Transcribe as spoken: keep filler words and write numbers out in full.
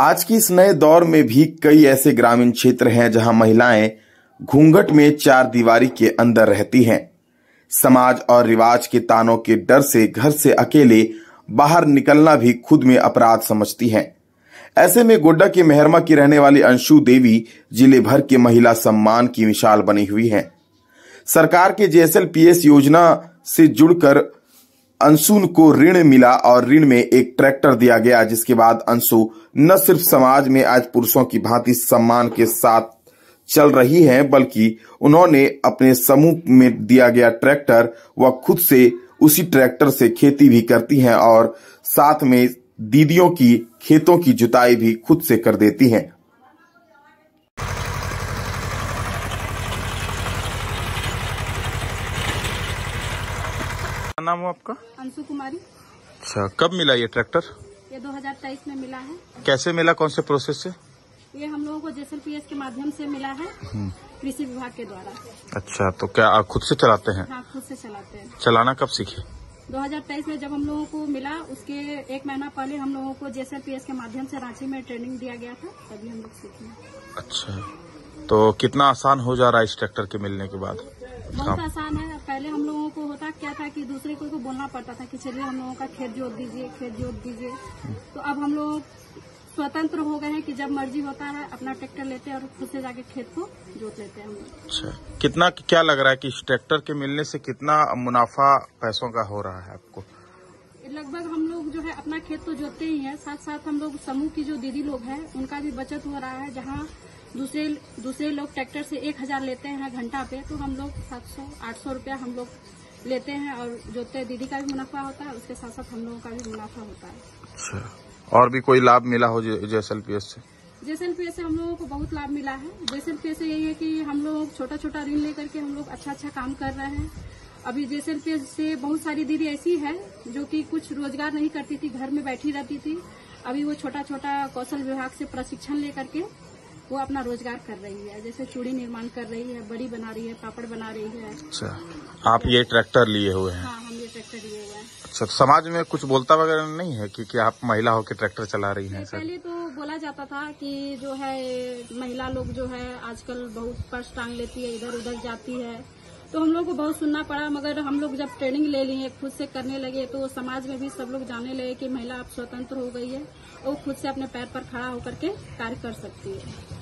आज की इस नए दौर में भी कई ऐसे ग्रामीण क्षेत्र हैं जहां महिलाएं घूंघट में चार दीवारी के अंदर रहती हैं। समाज और रिवाज के तानों के डर से घर से अकेले बाहर निकलना भी खुद में अपराध समझती हैं। ऐसे में गोड्डा के मेहरमा की रहने वाली अंशु देवी जिले भर के महिला सम्मान की मिसाल बनी हुई हैं। सरकार के J S L P S योजना से जुड़कर अंशु को ऋण मिला और ऋण में एक ट्रैक्टर दिया गया, जिसके बाद अंशु न सिर्फ समाज में आज पुरुषों की भांति सम्मान के साथ चल रही हैं, बल्कि उन्होंने अपने समूह में दिया गया ट्रैक्टर व खुद से उसी ट्रैक्टर से खेती भी करती हैं और साथ में दीदियों की खेतों की जुताई भी खुद से कर देती हैं। क्या नाम हो आपका? अंशु कुमारी। अच्छा, कब मिला ये ट्रैक्टर? ये दो हज़ार तेईस में मिला है। कैसे मिला, कौन से प्रोसेस से? ये हम लोगों को J S L P S के माध्यम से मिला है, कृषि विभाग के द्वारा। अच्छा, तो क्या आप खुद से चलाते हैं? हाँ, खुद से चलाते हैं। चलाना कब सीखे? दो हज़ार तेईस में जब हम लोगों को मिला, उसके एक महीना पहले हम लोगों को J S L P S के माध्यम से रांची में ट्रेनिंग दिया गया था, तभी हम लोग सीखे। अच्छा, तो कितना आसान हो जा रहा है इस ट्रैक्टर के मिलने के बाद? बहुत आसान है। पहले हम लोगों को होता क्या था कि दूसरे को को बोलना पड़ता था कि चलिए हम लोगों का खेत जोत दीजिए, खेत जोत दीजिए। तो अब हम लोग स्वतंत्र हो गए हैं कि जब मर्जी होता है अपना ट्रैक्टर लेते हैं और खुद से जाके खेत को जोत लेते हैं हम लोग। अच्छा, कितना क्या लग रहा है कि इस ट्रैक्टर के मिलने से कितना मुनाफा पैसों का हो रहा है आपको? लगभग हम लोग जो है अपना खेत तो जोतते ही है, साथ साथ हम लोग समूह की जो दीदी लोग हैं उनका भी बचत हो रहा है। जहाँ दूसरे दूसरे लोग ट्रैक्टर से एक हजार लेते हैं घंटा पे, तो हम लोग सात सौ आठ सौ रुपया हम लोग लेते हैं और जोतते हैं। दीदी का भी मुनाफा होता है, उसके साथ साथ हम लोगों का भी मुनाफा होता है। अच्छा, और भी कोई लाभ मिला हो J S L P S से? J S L P S से हम लोगों को बहुत लाभ मिला है। J S L P S से यही है कि हम लोग छोटा छोटा ऋण लेकर के हम लोग अच्छा अच्छा काम कर रहे हैं। अभी J S L P S से बहुत सारी दीदी ऐसी है जो कि कुछ रोजगार नहीं करती थी, घर में बैठी रहती थी, अभी वो छोटा छोटा कौशल विभाग से प्रशिक्षण लेकर के वो अपना रोजगार कर रही है। जैसे चूड़ी निर्माण कर रही है, बड़ी बना रही है, पापड़ बना रही है। अच्छा, आप ये ट्रैक्टर लिए हुए हैं? हाँ, हम ये ट्रैक्टर लिए हुए हैं। अच्छा, समाज में कुछ बोलता वगैरह नहीं है कि, कि आप महिला होकर ट्रैक्टर चला रही हैं? पहले तो बोला जाता था कि जो है महिला लोग जो है आजकल बहुत पर्स टांग लेती है, इधर उधर जाती है, तो हम लोग को बहुत सुनना पड़ा। मगर हम लोग जब ट्रेनिंग ले लिए, खुद से करने लगे, तो समाज में भी सब लोग जानने लगे कि महिला अब स्वतंत्र हो गई है और खुद से अपने पैर पर खड़ा होकर के कार्य कर सकती है।